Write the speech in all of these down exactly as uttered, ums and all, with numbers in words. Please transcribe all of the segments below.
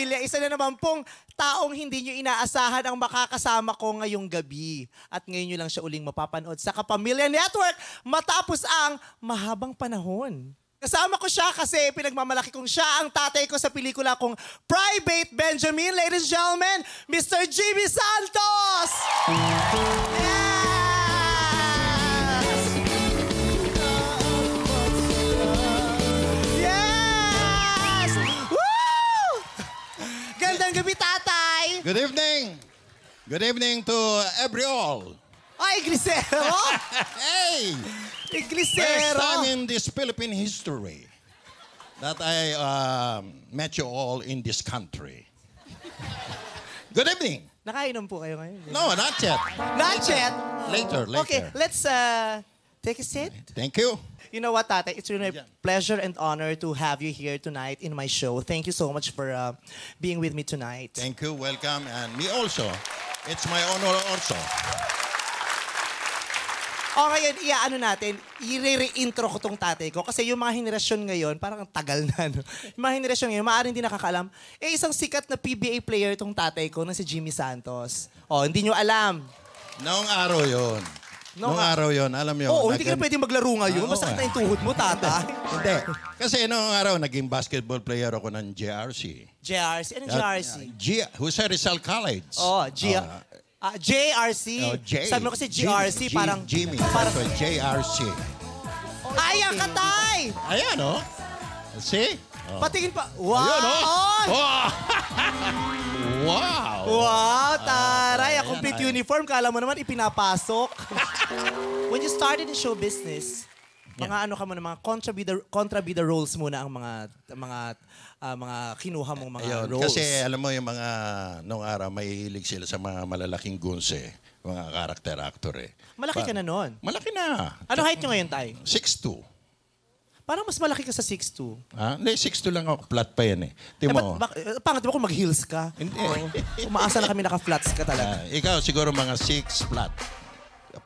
Kapamilya, isa na naman pong taong hindi nyo inaasahan ang makakasama ko ngayong gabi. At ngayon nyo lang siya uling mapapanood sa Kapamilya Network matapos ang mahabang panahon. Kasama ko siya kasi pinagmamalaki kong siya ang tatay ko sa pelikula kong Private Benjamin. Ladies and gentlemen, Mister Jimmy Santos! Yeah! Good gabi, tatay! Good evening! Good evening to every all! Ay, Gliserio! Hey! Gliserio! First time in this Philippine history that I uh, met you all in this country. Good evening! Nakainom po kayo ngayon? No, not yet. Not yet? Later, later. Okay, let's uh, take a seat. Thank you. You know what, Tate? It's really a pleasure and honor to have you here tonight in my show. Thank you so much for uh, being with me tonight. Thank you. Welcome. And me also. It's my honor also. Okay, yun, ano natin, i-re-intro ko tong tatay ko kasi yung mga henerasyon ngayon, parang tagal na, no? Yung mga henerasyon ngayon, maaaring hindi nakakaalam, eh isang sikat na P B A player tong tatay ko na si Jimmy Santos. Oh, hindi nyo alam. Noong araw yun. No, noong araw yon, alam mo yun. Oo, hindi ka na pwedeng maglaro ngayon. Ah, Basta okay. Yung tuhod mo, tata. Hindi. Kasi noong araw, naging basketball player ako ng J R C. J R C? Anong J R C? Uh, G José Rizal College. Oo, oh, uh, uh, J R C. Oh, sabi mo kasi J R C, G parang... Jimmy, parang... So, J R C. Ayan, katay! Ayan, no? See? Oh. Patingin pa... Wow! Ayan, no? Oh! Wow! Wow, taray. Uh, a complete ayan, uniform. Kala mo naman, ipinapasok. When you started in show business, yeah. mga ano ka muna, mga contrabida, contrabida roles muna ang mga mga uh, mga kinuha mong mga Ayun, roles. Kasi alam mo yung mga noong araw, mahihilig sila sa mga malalaking gunse, mga character actor eh. Malaki pa ka na noon? Malaki na. Ano height nyo ngayon, Tay? six two. Parang mas malaki ka sa six two. Ah, hindi, six two lang ako. Flat pa yan eh. Di mo. Eh, pangat mo kung mag-heels ka. Hindi. Oh, umaasa na kami naka-flats ka talaga. Ah, ikaw siguro mga six flat.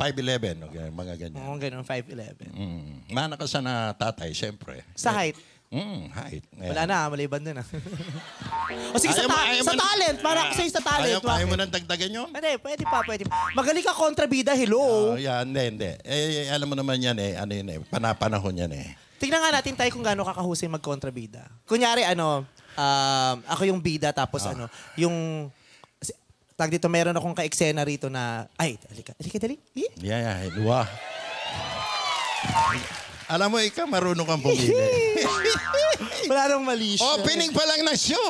five eleven, okay, mga ganyan. Oo, oh, ganyan, five eleven. Mm. Mana ka sa na tatay, siyempre. Sa height? Mm, height. Ayan. Wala na, maliban din ah. O sige, ayaw sa, ta mo, sa talent. Para ako sa'yo sa talent. Ayaw, ayaw mo nang dagdagan yun? Hindi, pwede pa, pwede pa. Magaling ka kontrabida, hello. Oh, yan, hindi, hindi. Eh, alam mo naman yan eh, ano yun eh, panapanahon yan eh. Tignan nga natin tayo kung gaano kakahusay magkontrabida. Kunyari, ano, uh, ako yung bida, tapos oh. ano, yung... Tag dito, meron akong ka-eksena rito na... Ay, alika, alika, dali. Yeah, yeah, wow. Alam mo, ikaw, marunong kang pumili. Wala nang mali siya. Opening pa lang ng show.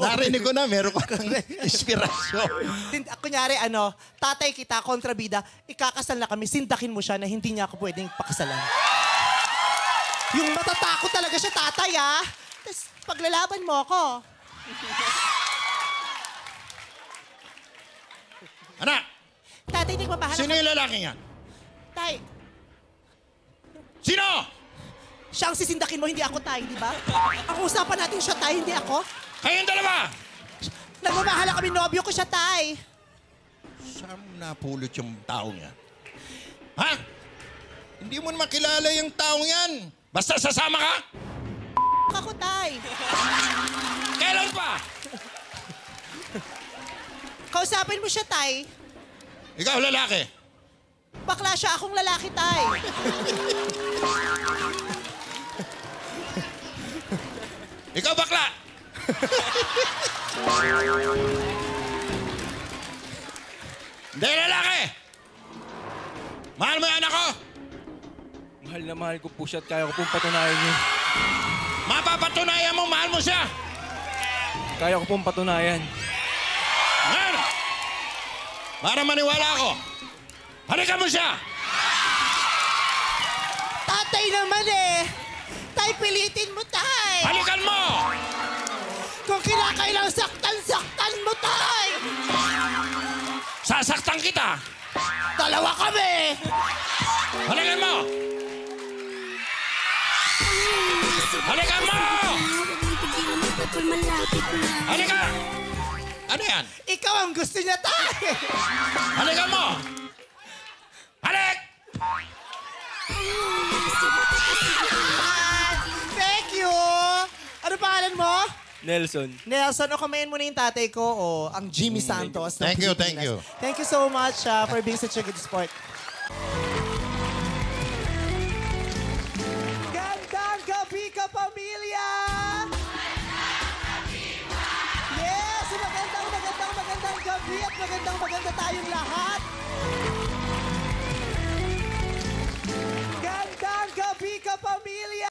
Narinig ko na, meron ko ng inspirasyon. Kunyari, ano, tatay kita, kontrabida, ikakasal na kami, sindakin mo siya na hindi niya ako pwedeng pakasalan. Yung matatakot talaga siya, tatay, ah. Tapos, paglalaban mo ako. Anak! Tatay, hindi ko mabahala. Sino yung lalaking yan? Tay. Sino? Siya ang sisindakin mo, hindi ako, tay, di ba? Ang usapan natin siya, tay, hindi ako. Kayong dalawa! Nagmamahala kami, nobyo ko siya, tay. Saan napulot yung taong yan? Ha? Hindi mo naman kilala yung taong yan. Basta sasama ka? Ako, tay. Kailan pa? Kausapin mo siya, tay. Ikaw, lalaki. Bakla siya, akong lalaki, tay. Ikaw, bakla. Hindi, lalaki. Mahal mo yan ako. Mahal na mahal ko po siya at kaya ko pong patunayan niya. Mapapatunayan mo, mahal mo siya! Kaya ko pong patunayan. Ngayon! Para maniwala ako, halika mo siya! Tatay naman eh! Tay, pilitin mo, tay! Halikan mo! Kung kinakailang saktan, saktan mo, tay! Sasaktan kita! Dalawa kami! Halikan mo! Halika mo! Halika! Ano yan? Ikaw ang gusto niya, tay! Halika mo! Halik! Thank you! Ano pangalan mo? Nelson. Nelson, o kamayin mo na yung tatay ko, o ang Jimmy Santos. Thank you, thank you. Thank you so much uh, for being such a good sport. Gandang gabi, kapamilya! Magandang gabi, pa! Yes! Magandang, magandang, magandang gabi at magandang, maganda tayong lahat!